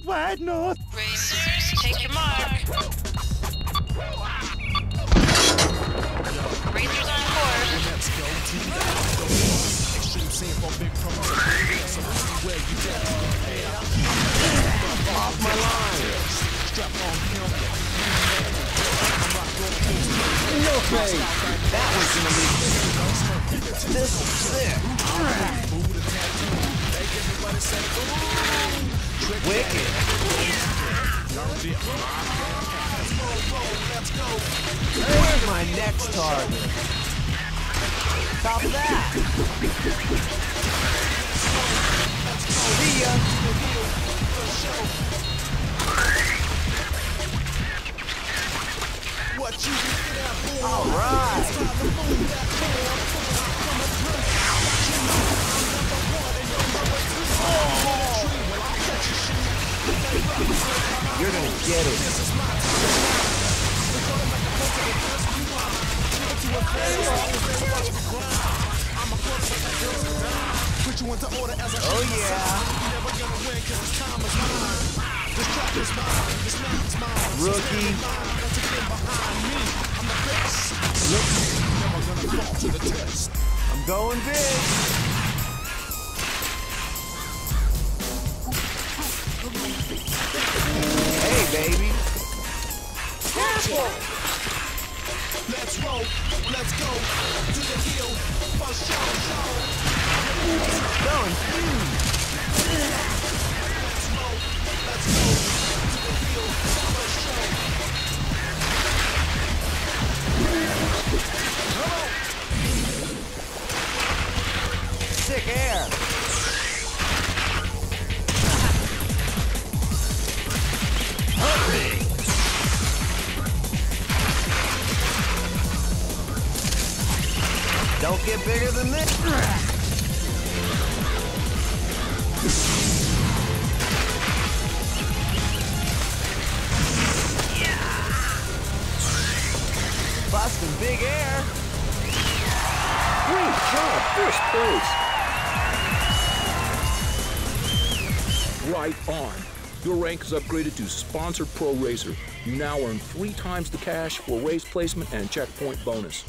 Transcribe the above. straight wide north. Racers, take your mark. Racers on course. Off my line. Strap on him. No way. That was gonna be this is it. Wicked. There's my next target. Top of that. See ya. All right. You're gonna get it. Oh yeah. Rookie. I'm going big. Baby. Let's roll, let's go to the hill for show. Going let's go to the hill for show. Sick air. Don't get bigger than this. Yeah. Busting big air. Great job, first place. Right on. Your rank is upgraded to Sponsor Pro Racer. You now earn 3 times the cash for race placement and checkpoint bonus.